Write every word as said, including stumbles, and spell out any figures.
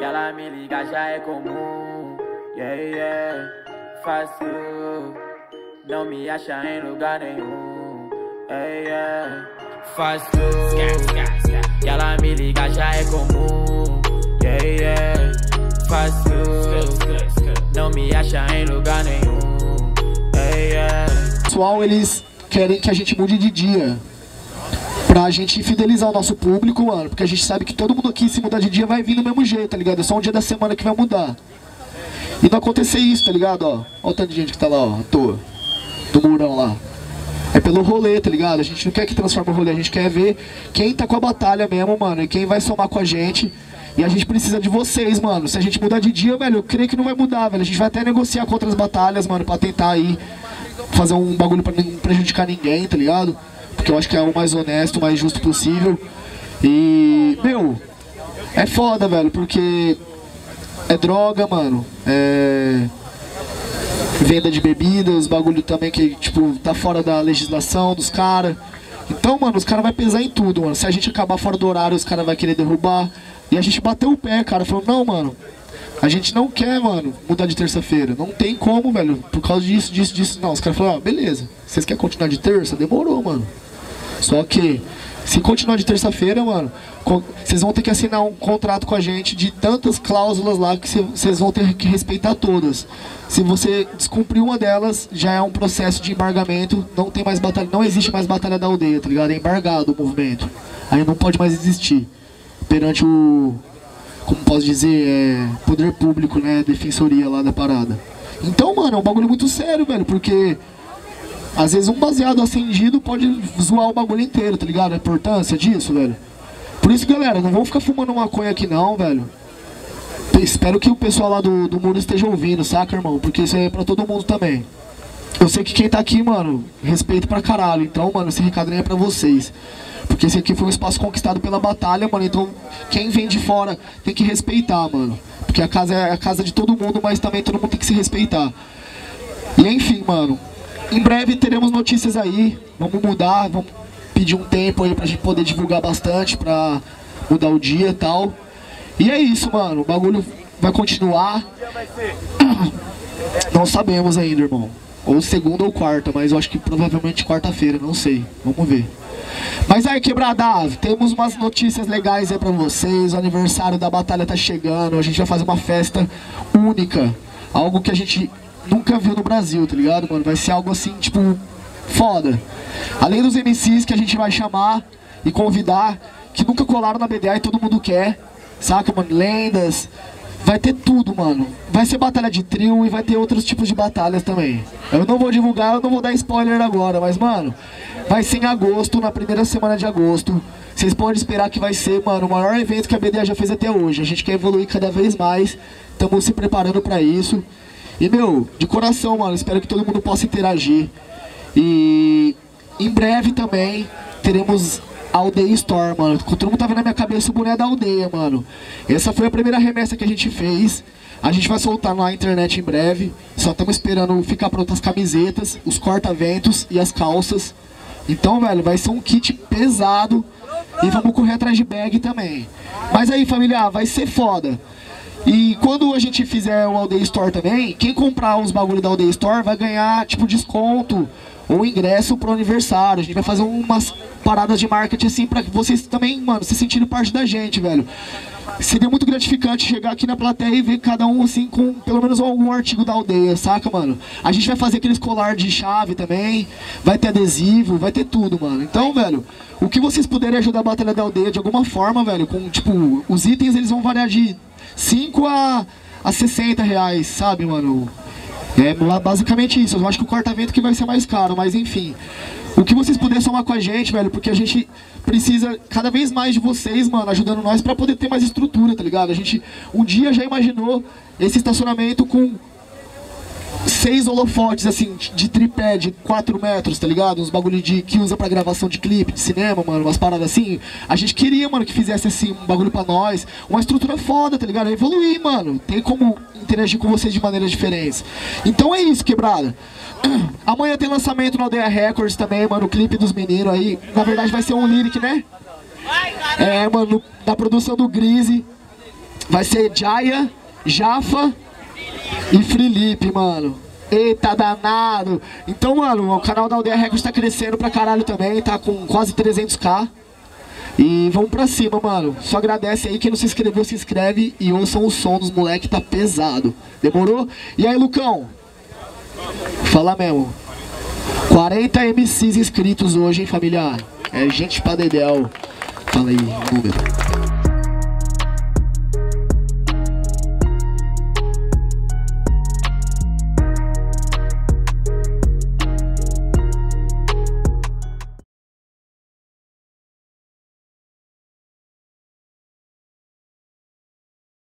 E ela me liga, já é comum. Yeah, yeah, fácil. Não me acha em lugar nenhum. Yeah, yeah, fácil. E ela me liga, já é comum. Yeah, yeah, fácil. Não me acha em lugar nenhum. Yeah, yeah. Pessoal, eles querem que a gente mude de dia, pra gente fidelizar o nosso público, mano, porque a gente sabe que todo mundo aqui, se mudar de dia, vai vir do mesmo jeito, tá ligado? É só um dia da semana que vai mudar. E não acontecer isso, tá ligado? Ó, ó o tanto de gente que tá lá, ó, à toa, do murão lá. É pelo rolê, tá ligado? A gente não quer que transforme o rolê, a gente quer ver quem tá com a batalha mesmo, mano, e quem vai somar com a gente. E a gente precisa de vocês, mano. Se a gente mudar de dia, velho, eu creio que não vai mudar, velho. A gente vai até negociar com outras batalhas, mano, pra tentar aí fazer um bagulho pra não prejudicar ninguém, tá ligado? Porque eu acho que é o mais honesto, o mais justo possível. E, meu, é foda, velho, porque é droga, mano, é venda de bebidas, bagulho também que, tipo, tá fora da legislação dos caras. Então, mano, os caras vão pesar em tudo, mano. Se a gente acabar fora do horário, os caras vão querer derrubar. E a gente bateu o pé, cara, falou, não, mano, a gente não quer, mano, mudar de terça-feira. Não tem como, velho, por causa disso, disso, disso. Não, os caras falaram, ah, beleza, vocês querem continuar de terça? Demorou, mano. Só que, se continuar de terça-feira, mano, vocês vão ter que assinar um contrato com a gente de tantas cláusulas lá que vocês vão ter que respeitar todas. Se você descumprir uma delas, já é um processo de embargamento, não tem mais batalha, não existe mais batalha da aldeia, tá ligado? É embargado o movimento. Aí não pode mais existir. Perante o, como posso dizer, é, poder público, né, defensoria lá da parada. Então, mano, é um bagulho muito sério, velho, porque às vezes um baseado acendido pode zoar o bagulho inteiro, tá ligado? A importância disso, velho. Por isso, galera, não vão ficar fumando maconha aqui não, velho. Espero que o pessoal lá do, do muro esteja ouvindo, saca, irmão? Porque isso é pra todo mundo também. Eu sei que quem tá aqui, mano, respeito pra caralho. Então, mano, esse recado nem é pra vocês. Porque esse aqui foi um espaço conquistado pela batalha, mano. Então, quem vem de fora tem que respeitar, mano. Porque a casa é a casa de todo mundo, mas também todo mundo tem que se respeitar. E enfim, mano, em breve teremos notícias aí, vamos mudar, vamos pedir um tempo aí pra gente poder divulgar bastante, pra mudar o dia e tal. E é isso, mano, o bagulho vai continuar. Não sabemos ainda, irmão, ou segunda ou quarta, mas eu acho que provavelmente quarta-feira, não sei, vamos ver. Mas aí, quebrada, temos umas notícias legais aí pra vocês, o aniversário da batalha tá chegando, a gente vai fazer uma festa única, algo que a gente nunca viu no Brasil, tá ligado, mano? Vai ser algo assim, tipo, foda. Além dos M Cs que a gente vai chamar e convidar, que nunca colaram na B D A e todo mundo quer, saca, mano? Lendas. Vai ter tudo, mano. Vai ser batalha de trio e vai ter outros tipos de batalhas também. Eu não vou divulgar, eu não vou dar spoiler agora, mas, mano, vai ser em agosto, na primeira semana de agosto. Vocês podem esperar que vai ser, mano, o maior evento que a B D A já fez até hoje. A gente quer evoluir cada vez mais, estamos se preparando pra isso. E, meu, de coração, mano, espero que todo mundo possa interagir. E em breve também teremos a Aldeia Store, mano. Todo mundo tá vendo na minha cabeça o boné da aldeia, mano. Essa foi a primeira remessa que a gente fez. A gente vai soltar na internet em breve. Só estamos esperando ficar prontas as camisetas, os corta-ventos e as calças. Então, velho, vai ser um kit pesado. E vamos correr atrás de bag também. Mas aí, família, vai ser foda. E quando a gente fizer o Aldeia Store também, quem comprar os bagulhos da Aldeia Store vai ganhar, tipo, desconto ou ingresso pro aniversário. A gente vai fazer umas paradas de marketing assim pra que vocês também, mano, se sentirem parte da gente, velho. Seria muito gratificante chegar aqui na plateia e ver cada um, assim, com pelo menos algum artigo da aldeia, saca, mano? A gente vai fazer aqueles colar de chave também, vai ter adesivo, vai ter tudo, mano. Então, velho, o que vocês puderem ajudar a batalha da aldeia de alguma forma, velho, com, tipo, os itens eles vão variar de cinco a sessenta reais, sabe, mano? É basicamente isso. Eu acho que o corta-vento que vai ser mais caro, mas enfim. O que vocês puderem somar com a gente, velho, porque a gente precisa cada vez mais de vocês, mano, ajudando nós pra poder ter mais estrutura, tá ligado? A gente um dia já imaginou esse estacionamento com seis holofotes, assim, de tripé de quatro metros, tá ligado? Uns bagulho de, que usa pra gravação de clipe, de cinema, mano, umas paradas assim. A gente queria, mano, que fizesse, assim, um bagulho pra nós. Uma estrutura foda, tá ligado? É evoluir, mano. Tem como interagir com vocês de maneiras diferentes. Então é isso, quebrada. Amanhã tem lançamento na Aldeia Records também, mano, o clipe dos meninos aí. Na verdade vai ser um lyric, né? É, mano, da produção do Grise. Vai ser Jaya, Jafa e Felipe, mano. Eita, danado. Então, mano, o canal da Aldeia Records tá crescendo pra caralho também. Tá com quase trezentos k. E vamos pra cima, mano. Só agradece aí. Quem não se inscreveu, se inscreve. E ouçam o som dos moleque, tá pesado. Demorou? E aí, Lucão? Fala mesmo. quarenta M Cs inscritos hoje, hein, familiar? É gente pra dedéu. Fala aí, número.